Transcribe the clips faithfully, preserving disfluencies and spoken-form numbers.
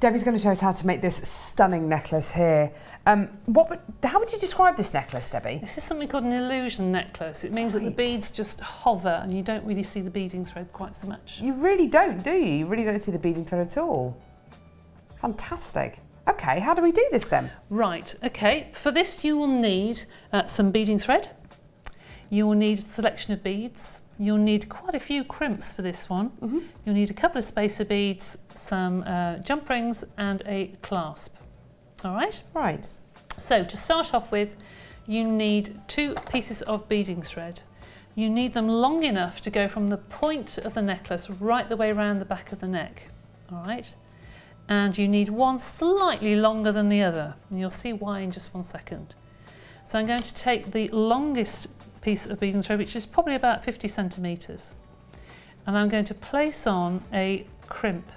Debbie's going to show us how to make this stunning necklace here. Um, what would, how would you describe this necklace, Debbie? This is something called an illusion necklace. It means right. that the beads just hover and you don't really see the beading thread quite so much. You really don't, do you? You really don't see the beading thread at all. Fantastic. Okay, how do we do this then? Right, okay. For this you will need uh, some beading thread. You will need a selection of beads. You'll need quite a few crimps for this one. Mm-hmm. You'll need a couple of spacer beads, some uh, jump rings and a clasp. All right? Right. So to start off with, you need two pieces of beading thread. You need them long enough to go from the point of the necklace right the way around the back of the neck. All right? And you need one slightly longer than the other. And you'll see why in just one second. So I'm going to take the longest piece of beading thread, which is probably about fifty centimetres. And I'm going to place on a crimp.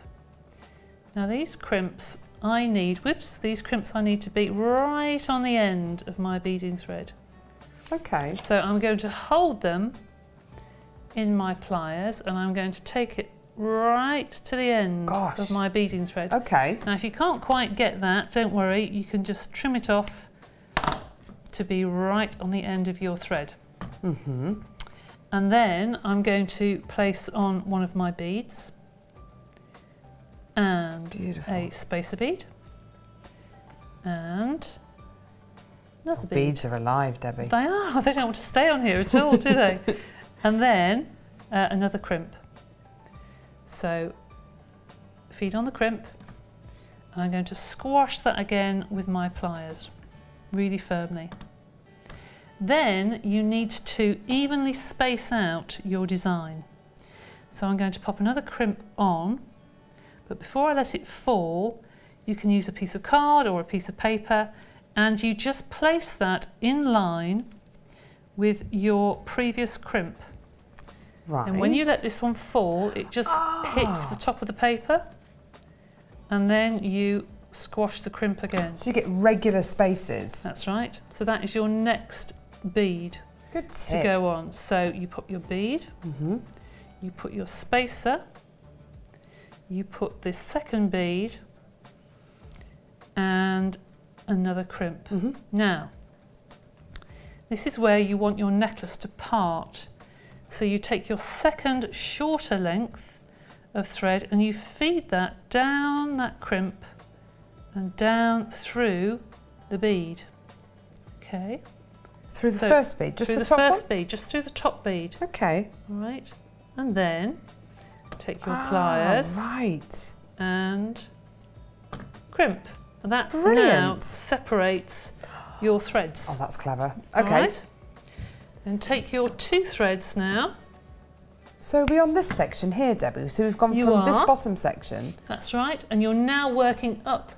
Now these crimps I need, whoops, these crimps I need to be right on the end of my beading thread. Okay. So I'm going to hold them in my pliers and I'm going to take it right to the end Gosh. of my beading thread. Okay. Now if you can't quite get that, don't worry, you can just trim it off to be right on the end of your thread. Mm-hmm. And then I'm going to place on one of my beads and Beautiful. a spacer bead and another oh, bead. Beads are alive, Debbie. They are. They don't want to stay on here at all, do they? And then uh, another crimp. So feed on the crimp and I'm going to squash that again with my pliers really firmly. Then you need to evenly space out your design. So I'm going to pop another crimp on, but before I let it fall, you can use a piece of card or a piece of paper, and you just place that in line with your previous crimp. Right. And when you let this one fall, it just ah. hits the top of the paper, and then you squash the crimp again. So you get regular spaces. That's right. So that is your next bead Good tip. to go on. So you put your bead, mm-hmm. you put your spacer, you put this second bead and another crimp. Mm-hmm. Now, this is where you want your necklace to part. So you take your second shorter length of thread and you feed that down that crimp and down through the bead. Okay. Through the so first bead, just the, the top one? Through the first bead, just through the top bead. Okay. All right. And then take your ah, pliers. Right. And crimp. And that Brilliant. now separates your threads. Oh, that's clever. Okay. All right. And take your two threads now. So are we on this section here, Debbie? So we've gone you from are. this bottom section. That's right. And you're now working up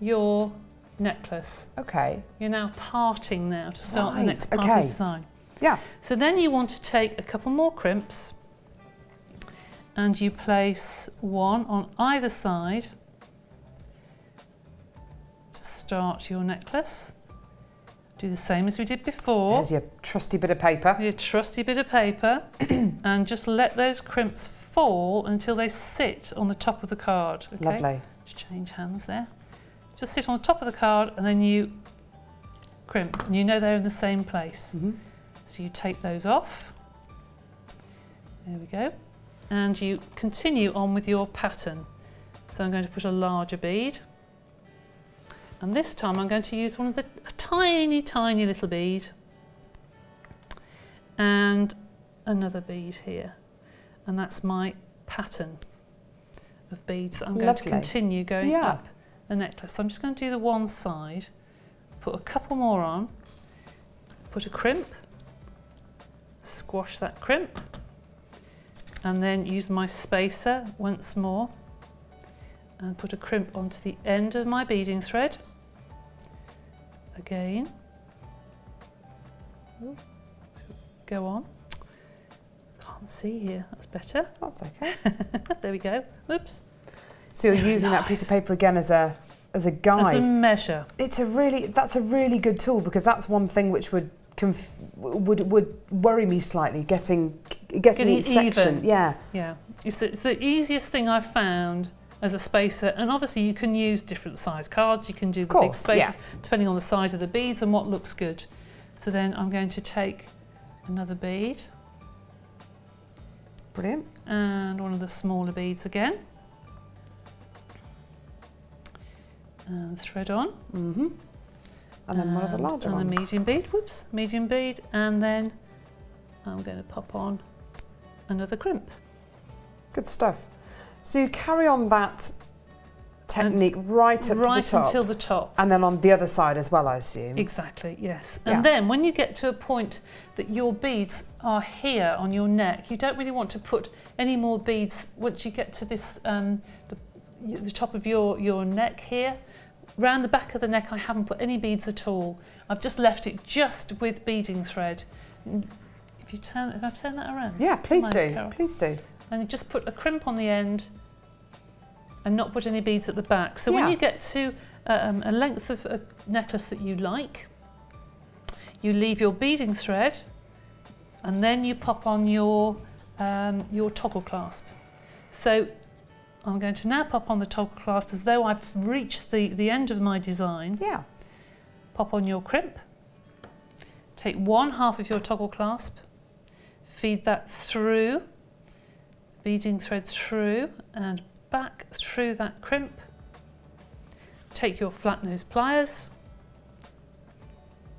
your necklace. Okay. You're now parting now to start right. the next part okay. of the design. Yeah. So then you want to take a couple more crimps and you place one on either side to start your necklace. Do the same as we did before. There's your trusty bit of paper. Your trusty bit of paper and just let those crimps fall until they sit on the top of the card. Okay? Lovely. Just change hands there. Just sit on the top of the card and then you crimp and you know they're in the same place. Mm-hmm. So you take those off. There we go. And you continue on with your pattern. So I'm going to put a larger bead. And this time I'm going to use one of the a tiny, tiny little bead and another bead here. And that's my pattern of beads that I'm Lovely. going to continue going yeah. up the necklace. So I'm just going to do the one side, put a couple more on, put a crimp, squash that crimp, and then use my spacer once more and put a crimp onto the end of my beading thread again. Ooh. Go on. Can't see here. That's better. That's okay. There we go. Whoops. So you're using that piece of paper again as a as a guide. As a measure. It's a really that's a really good tool because that's one thing which would conf would would worry me slightly getting getting, getting each section. Even. Yeah. Yeah. It's the, it's the easiest thing I've found as a spacer, and obviously you can use different size cards. You can do the course, big space yeah. depending on the size of the beads and what looks good. So then I'm going to take another bead. Brilliant. And one of the smaller beads again. And thread on. Mm-hmm. And then and one of the larger ones. And the medium bead, whoops, medium bead. And then I'm going to pop on another crimp. Good stuff. So you carry on that technique and right up right to the top. Right until the top. And then on the other side as well, I assume. Exactly, yes. And yeah. then when you get to a point that your beads are here on your neck, you don't really want to put any more beads once you get to this, um, the, the top of your, your neck here. Round the back of the neck, I haven't put any beads at all. I've just left it just with beading thread. If you turn, if I turn that around? Yeah, please do, Carol. Please do. And just put a crimp on the end and not put any beads at the back. So yeah. when you get to um, a length of a necklace that you like, you leave your beading thread and then you pop on your, um, your toggle clasp. So I'm going to now pop on the toggle clasp as though I've reached the, the end of my design. Yeah. Pop on your crimp. Take one half of your toggle clasp. Feed that through. Beading thread through and back through that crimp. Take your flat nose pliers.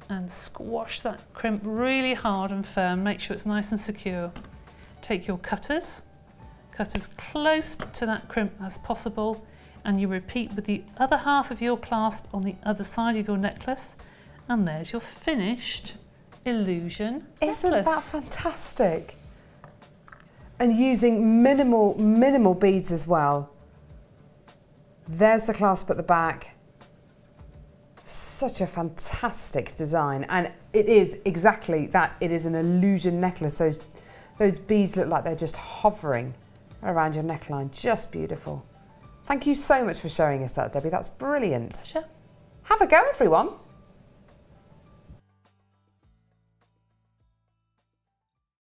And squash that crimp really hard and firm. Make sure it's nice and secure. Take your cutters. Cut as close to that crimp as possible, and you repeat with the other half of your clasp on the other side of your necklace, and there's your finished illusion necklace. Isn't that fantastic? And using minimal, minimal beads as well. There's the clasp at the back. Such a fantastic design, and it is exactly that. It is an illusion necklace. Those, those beads look like they're just hovering around your neckline. Just beautiful. Thank you so much for showing us that, Debbie. That's brilliant. Sure. Have a go, everyone.